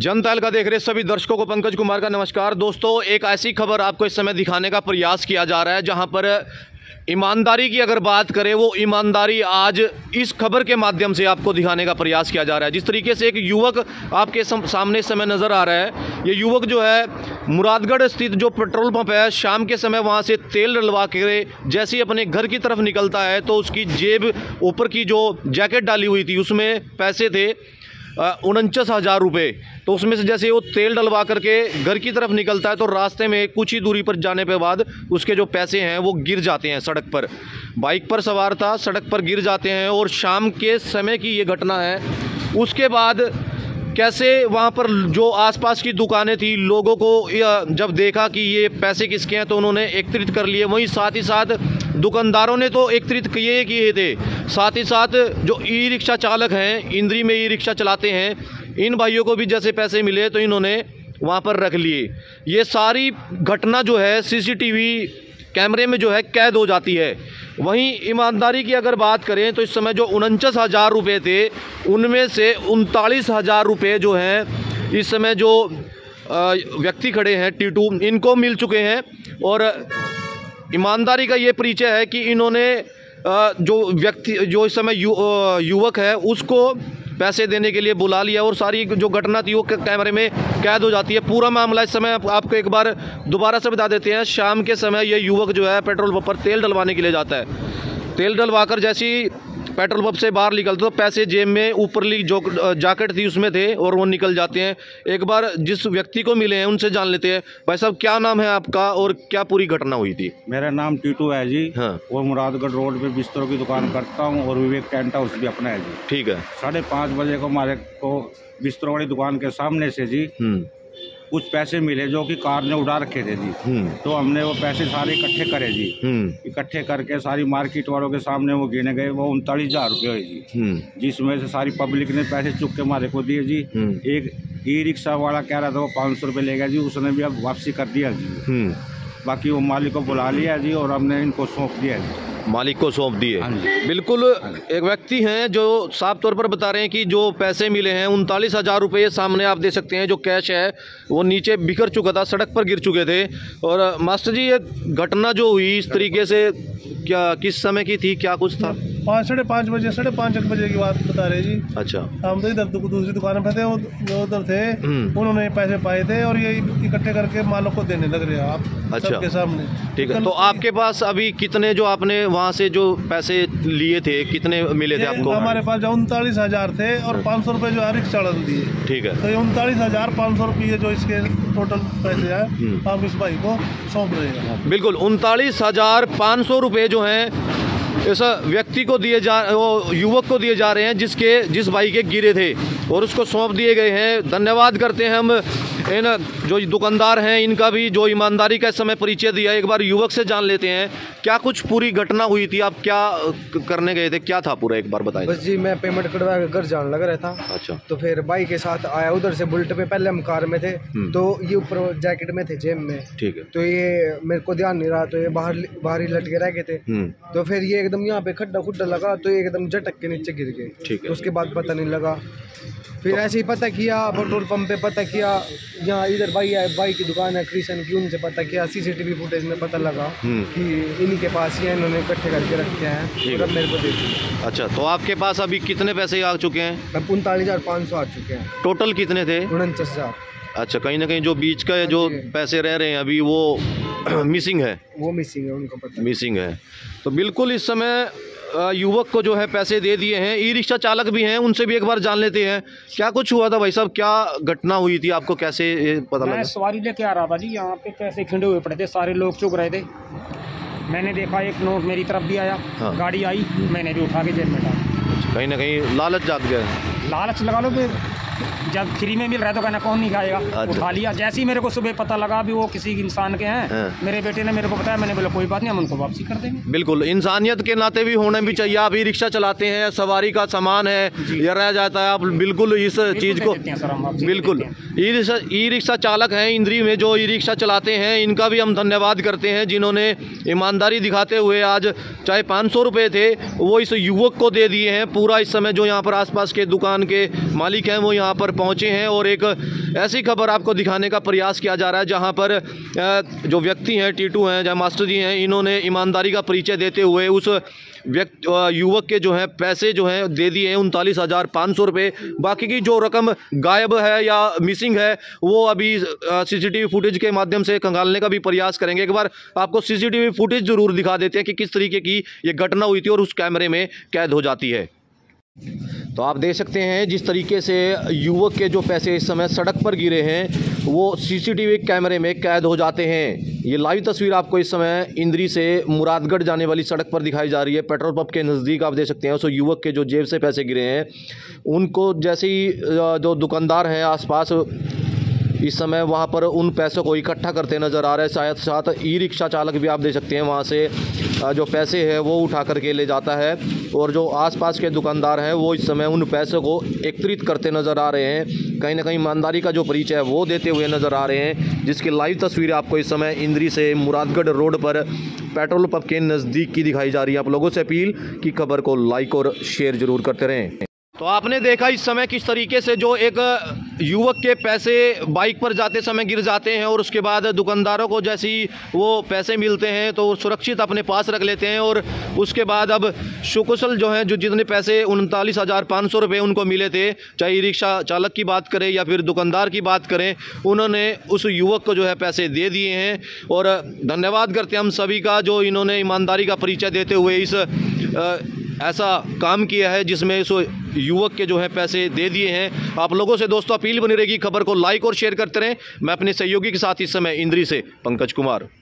जनता हल्का देख रहे सभी दर्शकों को पंकज कुमार का नमस्कार। दोस्तों, एक ऐसी खबर आपको इस समय दिखाने का प्रयास किया जा रहा है जहां पर ईमानदारी की अगर बात करें, वो ईमानदारी आज इस खबर के माध्यम से आपको दिखाने का प्रयास किया जा रहा है। जिस तरीके से एक युवक आपके सामने इस समय नज़र आ रहा है, ये युवक जो है मुरादगढ़ स्थित जो पेट्रोल पंप है, शाम के समय वहाँ से तेल डलवा के जैसे ही अपने घर की तरफ निकलता है तो उसकी जेब ऊपर की जो जैकेट डाली हुई थी उसमें पैसे थे 49,000 रुपये। तो उसमें से जैसे वो तेल डलवा करके घर की तरफ निकलता है तो रास्ते में कुछ ही दूरी पर जाने के बाद उसके जो पैसे हैं वो गिर जाते हैं सड़क पर। बाइक पर सवार था, सड़क पर गिर जाते हैं और शाम के समय की ये घटना है। उसके बाद कैसे वहाँ पर जो आसपास की दुकानें थी, लोगों को जब देखा कि ये पैसे किसके हैं तो उन्होंने एकत्रित कर लिए। वहीं साथ ही साथ दुकानदारों ने तो एकत्रित किए थे, साथ ही साथ जो ई रिक्शा चालक हैं, इंद्री में ई रिक्शा चलाते हैं, इन भाइयों को भी जैसे पैसे मिले तो इन्होंने वहाँ पर रख लिए। ये सारी घटना जो है सीसीटीवी कैमरे में जो है कैद हो जाती है। वहीं ईमानदारी की अगर बात करें तो इस समय जो 49,000 रुपये थे उनमें से 39,000 रुपये जो हैं इस समय जो व्यक्ति खड़े हैं टीटू, इनको मिल चुके हैं। और ईमानदारी का ये परिचय है कि इन्होंने जो व्यक्ति जो इस समय युवक है उसको पैसे देने के लिए बुला लिया और सारी जो घटना थी वो कैमरे में कैद हो जाती है। पूरा मामला इस समय आपको एक बार दोबारा से बता देते हैं। शाम के समय ये युवक जो है पेट्रोल पंप पर तेल डलवाने के लिए जाता है। तेल डलवाकर जैसे ही पेट्रोल पंप से बाहर निकलते तो पैसे जेब में ऊपरली जो जैकेट थी उसमें थे और वो निकल जाते हैं। एक बार जिस व्यक्ति को मिले हैं उनसे जान लेते हैं। भाई साहब, क्या नाम है आपका और क्या पूरी घटना हुई थी? मेरा नाम टीटू है जी। हाँ। और मुरादगढ़ रोड पे बिस्तरों की दुकान करता हूँ और विवेक टेंट हाउस भी अपना है जी। ठीक है। 5:30 बजे को हमारे को बिस्तरों वाली दुकान के सामने से जी कुछ पैसे मिले जो कि कार ने उड़ा रखे थे जी। तो हमने वो पैसे सारे इकट्ठे करे जी। इकट्ठे करके सारी मार्केट वालों के सामने वो गिने गए, वो 39,000 रुपये हुए जी, जिसमें से सारी पब्लिक ने पैसे चुप के मारे को दिए जी। एक ई रिक्शा वाला कह रहा था वो 500 रुपये ले गया जी, उसने भी अब वापसी कर दिया जी। बाकी वो मालिक को बुला लिया जी और हमने इनको सौंप दिया जी, मालिक को सौंप दिए। बिल्कुल एक व्यक्ति हैं जो साफ तौर पर बता रहे हैं कि जो पैसे मिले हैं 39,000 रुपये सामने आप दे सकते हैं, जो कैश है वो नीचे बिखर चुका था, सड़क पर गिर चुके थे। और मास्टर जी, ये घटना जो हुई इस तरीके से क्या किस समय की थी, क्या कुछ था? 5:30 बजे की बात बता रहे जी। अच्छा। हम तो इधर दूसरी दुकान पे थे, वो उधर थे, उन्होंने पैसे पाए थे और ये इकट्ठे करके मालिक को देने लग रहे हैं आप। अच्छा। सबके सामने। ठीक है। तो आपके पास अभी कितने जो आपने वहाँ से जो पैसे लिए थे कितने मिले थे आपको? हमारे पास जो 39,000 थे और 500 रुपये जो है रिक्शा डाल दिए। ठीक है। तो ये 39,500 रुपये जो इसके टोटल पैसे है आप इस भाई को सौंप रहे हैं। बिल्कुल 39,500 रुपये जो है इस व्यक्ति को दिए जा, वो युवक को दिए जा रहे हैं जिस भाई के गिरे थे और उसको सौंप दिए गए हैं। धन्यवाद करते हैं हम इन जो दुकानदार हैं, इनका भी जो ईमानदारी का इस समय परिचय दिया। एक बार युवक से जान लेते हैं क्या कुछ पूरी घटना हुई थी, आप क्या करने गए थे, क्या था पूरा एक बार बताइए। बस जी, मैं पेमेंट कटवा के घर जाने लग रहा था। अच्छा। तो फिर भाई के साथ आया उधर से बुलेट पे, पहले हम कार में थे तो ये ऊपर जैकेट में थे, जेब में। ठीक है। तो ये मेरे को ध्यान नहीं रहा तो ये बाहर ही लटके रह गए थे। तो फिर ये एकदम यहाँ पे खड्डा खुड्डा लगा तो एकदम झटक के नीचे गिर गए। ठीक है। उसके बाद पता नहीं लगा, फिर ऐसे ही पता किया पेट्रोल पंप पे, पता किया यहाँ इधर भाई की दुकान है कृष्ण की, उनसे पता किया, सीसीटीवी फुटेज में पता लगा कि इन्हीं के पास ही इन्होंने इकट्ठे करके रखे हैं। तो मेरे को दे दिया। अच्छा। तो आपके पास अभी कितने पैसे आ चुके हैं? 39,500 आ चुके हैं। टोटल कितने थे? 49,000। अच्छा। कहीं ना कहीं जो बीच का जो पैसे रह रहे हैं अभी वो मिसिंग है, वो मिसिंग है, उनको पता मिसिंग है। तो बिल्कुल इस समय युवक को जो है पैसे दे दिए हैं। ई रिक्शा चालक भी हैं, उनसे भी एक बार जान लेते हैं क्या कुछ हुआ था। भाई साहब, क्या घटना हुई थी, आपको कैसे पता लगा? मैं सवारी लेके आ रहा था जी, यहाँ पे पैसे खिंडे हुए पड़े थे, सारे लोग चुग रहे थे। मैंने देखा एक नोट मेरी तरफ भी आया। हाँ। गाड़ी आई, मैंने भी उठा के जेब में डाला। कहीं ना कहीं लालच जाग गया, लालच लगा लो कि जब फ्री में मिल रहा है तो कहना कौन नहीं खाएगा, उठा लिया। जैसे ही मेरे को सुबह पता लगा अभी वो किसी इंसान के हैं, मेरे बेटे ने मेरे को बताया, मैंने बोला कोई बात नहीं, हम उनको वापसी कर देंगे। बिल्कुल इंसानियत के नाते भी होना भी चाहिए। आप ई रिक्शा चलाते हैं, सवारी का सामान है, यह रह जाता है, आप बिल्कुल इस चीज़ को बिल्कुल ई रिक्शा चालक हैं इंद्री में जो ई रिक्शा चलाते हैं, इनका भी हम धन्यवाद करते हैं जिन्होंने ईमानदारी दिखाते हुए आज चाहे 500 रुपये थे वो इस युवक को दे दिए हैं। पूरा इस समय जो यहाँ पर आसपास के दुकान संस्थान के मालिक हैं वो यहाँ पर पहुँचे हैं और एक ऐसी खबर आपको दिखाने का प्रयास किया जा रहा है जहाँ पर जो व्यक्ति हैं टीटू हैं या मास्टर जी हैं, इन्होंने ईमानदारी का परिचय देते हुए उस युवक के जो है पैसे जो हैं दे दिए हैं 39,500 रुपये। बाकी की जो रकम गायब है या मिसिंग है वो अभी सीसीटीवी फुटेज के माध्यम से खंगालने का भी प्रयास करेंगे। एक बार आपको सीसीटीवी फुटेज ज़रूर दिखा देते हैं कि किस तरीके की ये घटना हुई थी और उस कैमरे में कैद हो जाती है। तो आप देख सकते हैं जिस तरीके से युवक के जो पैसे इस समय सड़क पर गिरे हैं वो सीसीटीवी कैमरे में कैद हो जाते हैं। ये लाइव तस्वीर आपको इस समय इंद्री से मुरादगढ़ जाने वाली सड़क पर दिखाई जा रही है। पेट्रोल पंप के नज़दीक आप देख सकते हैं उस युवक के जो जेब से पैसे गिरे हैं उनको जैसे ही जो दुकानदार हैं आसपास इस समय वहाँ पर उन पैसों को इकट्ठा करते नज़र आ रहे हैं। शायद साथ ई रिक्शा चालक भी आप देख सकते हैं वहाँ से जो पैसे हैं वो उठा करके ले जाता है और जो आसपास के दुकानदार हैं वो इस समय उन पैसों को एकत्रित करते नज़र आ रहे हैं। कहीं ना कहीं ईमानदारी का जो परिचय है वो देते हुए नज़र आ रहे हैं, जिसकी लाइव तस्वीरें आपको इस समय इंद्री से मुरादगढ़ रोड पर पेट्रोल पंप के नज़दीक की दिखाई जा रही है। आप लोगों से अपील कि खबर को लाइक और शेयर ज़रूर करते रहें। तो आपने देखा इस समय किस तरीके से जो एक युवक के पैसे बाइक पर जाते समय गिर जाते हैं और उसके बाद दुकानदारों को जैसे ही वो पैसे मिलते हैं तो सुरक्षित अपने पास रख लेते हैं और उसके बाद अब शुकुशल जो हैं जो जितने पैसे 39,500 रुपये उनको मिले थे, चाहे रिक्शा चालक की बात करें या फिर दुकानदार की बात करें, उन्होंने उस युवक को जो है पैसे दे दिए हैं। और धन्यवाद करते हैं हम सभी का जो इन्होंने ईमानदारी का परिचय देते हुए इस ऐसा काम किया है जिसमें इस युवक के जो है पैसे दे दिए हैं। आप लोगों से दोस्तों अपील बनी रहेगी, खबर को लाइक और शेयर करते रहें। मैं अपने सहयोगी के साथ इस समय इंद्री से पंकज कुमार।